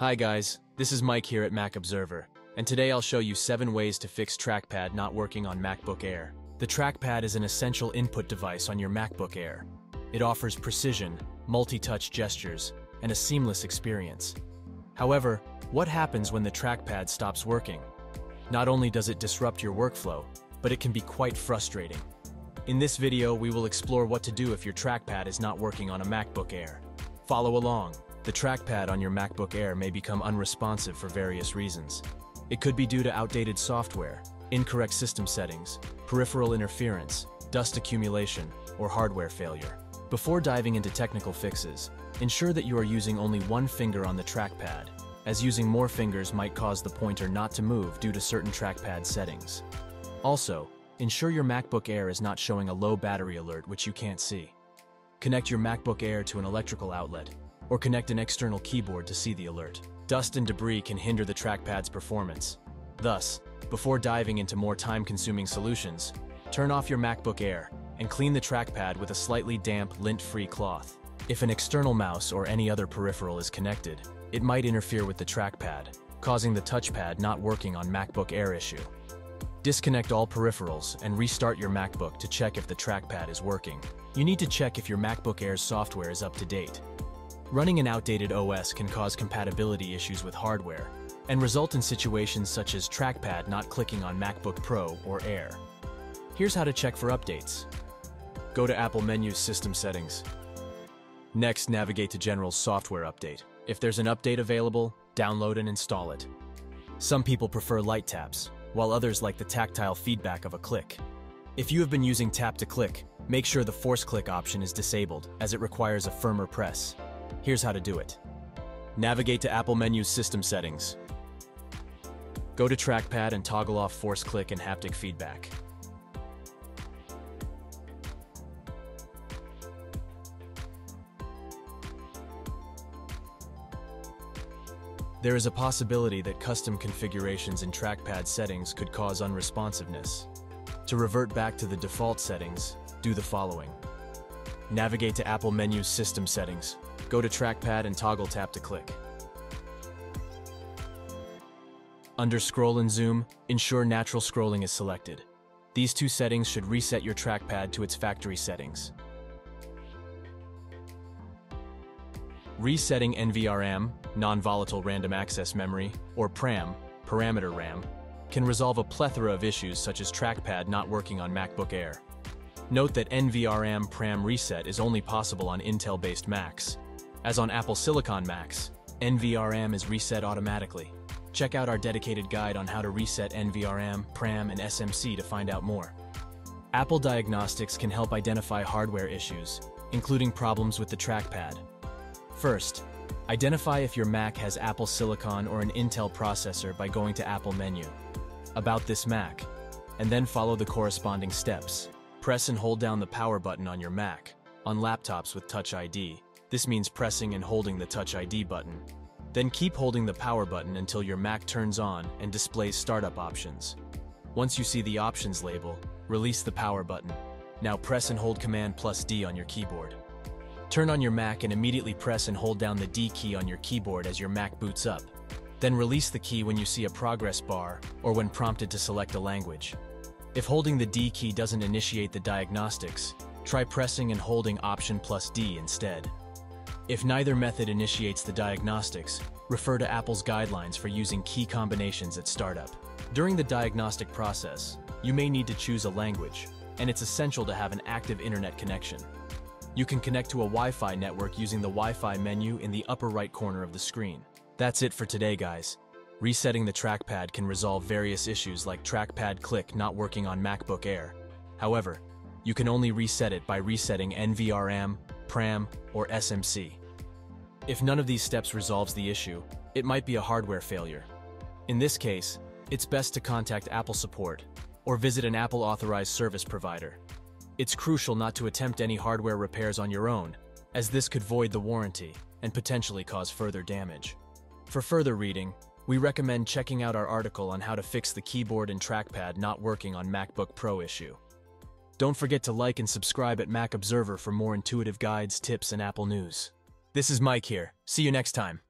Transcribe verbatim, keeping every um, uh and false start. Hi guys, this is Mike here at Mac Observer, and today I'll show you seven ways to fix trackpad not working on MacBook Air. The trackpad is an essential input device on your MacBook Air. It offers precision, multi-touch gestures, and a seamless experience. However, what happens when the trackpad stops working? Not only does it disrupt your workflow, but it can be quite frustrating. In this video, we will explore what to do if your trackpad is not working on a MacBook Air. Follow along. The trackpad on your MacBook Air may become unresponsive for various reasons. It could be due to outdated software, incorrect system settings, peripheral interference, dust accumulation, or hardware failure. Before diving into technical fixes, ensure that you are using only one finger on the trackpad, as using more fingers might cause the pointer not to move due to certain trackpad settings. Also, ensure your MacBook Air is not showing a low battery alert which you can't see. Connect your MacBook Air to an electrical outlet, or connect an external keyboard to see the alert. Dust and debris can hinder the trackpad's performance. Thus, before diving into more time-consuming solutions, turn off your MacBook Air and clean the trackpad with a slightly damp, lint-free cloth. If an external mouse or any other peripheral is connected, it might interfere with the trackpad, causing the touchpad not working on MacBook Air issue. Disconnect all peripherals and restart your MacBook to check if the trackpad is working. You need to check if your MacBook Air's software is up to date. Running an outdated O S can cause compatibility issues with hardware, and result in situations such as trackpad not clicking on MacBook Pro or Air. Here's how to check for updates. Go to Apple Menus, System Settings. Next, navigate to General Software Update. If there's an update available, download and install it. Some people prefer light taps, while others like the tactile feedback of a click. If you have been using tap to click, make sure the force click option is disabled, as it requires a firmer press. Here's how to do it. Navigate to Apple Menus, System Settings. Go to Trackpad and toggle off force click and haptic feedback. There is a possibility that custom configurations in trackpad settings could cause unresponsiveness. To revert back to the default settings, do the following. Navigate to Apple Menus, System Settings. Go to Trackpad and toggle tap to click. Under Scroll and Zoom, ensure Natural Scrolling is selected. These two settings should reset your trackpad to its factory settings. Resetting N V RAM, Non-Volatile Random Access Memory, or PRAM, Parameter RAM, can resolve a plethora of issues such as trackpad not working on MacBook Air. Note that N V RAM PRAM reset is only possible on Intel-based Macs. As on Apple Silicon Macs, N V RAM is reset automatically. Check out our dedicated guide on how to reset N V RAM, PRAM, and S M C to find out more. Apple Diagnostics can help identify hardware issues, including problems with the trackpad. First, identify if your Mac has Apple Silicon or an Intel processor by going to Apple Menu, About This Mac, and then follow the corresponding steps. Press and hold down the power button on your Mac. On laptops with Touch I D, this means pressing and holding the Touch I D button. Then keep holding the power button until your Mac turns on and displays startup options. Once you see the options label, release the power button. Now press and hold Command plus D on your keyboard. Turn on your Mac and immediately press and hold down the D key on your keyboard as your Mac boots up. Then release the key when you see a progress bar or when prompted to select a language. If holding the D key doesn't initiate the diagnostics, try pressing and holding Option plus D instead. If neither method initiates the diagnostics, refer to Apple's guidelines for using key combinations at startup. During the diagnostic process, you may need to choose a language, and it's essential to have an active internet connection. You can connect to a Wi-Fi network using the Wi-Fi menu in the upper right corner of the screen. That's it for today, guys. Resetting the trackpad can resolve various issues like trackpad click not working on MacBook Air. However, you can only reset it by resetting N V RAM, PRAM, or S M C. If none of these steps resolves the issue, it might be a hardware failure. In this case, it's best to contact Apple support or visit an Apple-authorized service provider. It's crucial not to attempt any hardware repairs on your own, as this could void the warranty and potentially cause further damage. For further reading, we recommend checking out our article on how to fix the keyboard and trackpad not working on MacBook Pro issue. Don't forget to like and subscribe at Mac Observer for more intuitive guides, tips, and Apple news. This is Mike here. See you next time.